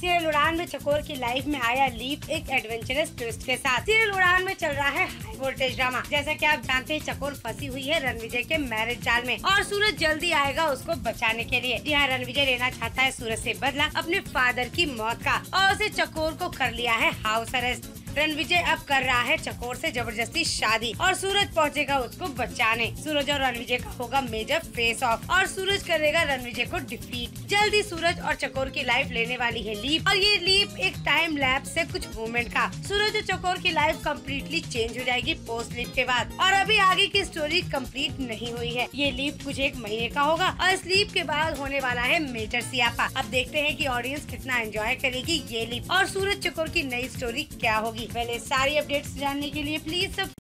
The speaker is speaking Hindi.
सीरियल उड़ान में चकोर की लाइफ में आया लीप एक एडवेंचरस ट्विस्ट के साथ। सीरियल उड़ान में चल रहा है हाई वोल्टेज ड्रामा। जैसा कि आप जानते हैं, चकोर फंसी हुई है रणविजय के मैरिज जाल में और सूरज जल्दी आएगा उसको बचाने के लिए। यहाँ रणविजय लेना चाहता है सूरज से बदला अपने फादर की मौत का और उसे चकोर को कर लिया है हाउस अरेस्ट। रणविजय अब कर रहा है चकोर से जबरदस्ती शादी और सूरज पहुंचेगा उसको बचाने। सूरज और रणविजय का होगा मेजर फेस ऑफ और सूरज करेगा रणविजय को डिफीट। जल्दी सूरज और चकोर की लाइफ लेने वाली है लीप और ये लीप एक टाइम लैप्स है कुछ मूवमेंट का। सूरज और चकोर की लाइफ कम्प्लीटली चेंज हो जाएगी पोस्ट लीप के बाद और अभी आगे की स्टोरी कम्प्लीट नहीं हुई है। ये लीप कुछ एक महीने का होगा और इस लीप के बाद होने वाला है मेजर सियापा। अब देखते है की ऑडियंस कितना एंजॉय करेगी ये लीप और सूरज चकोर की नई स्टोरी क्या होगी। पहले सारी अपडेट्स जानने के लिए प्लीज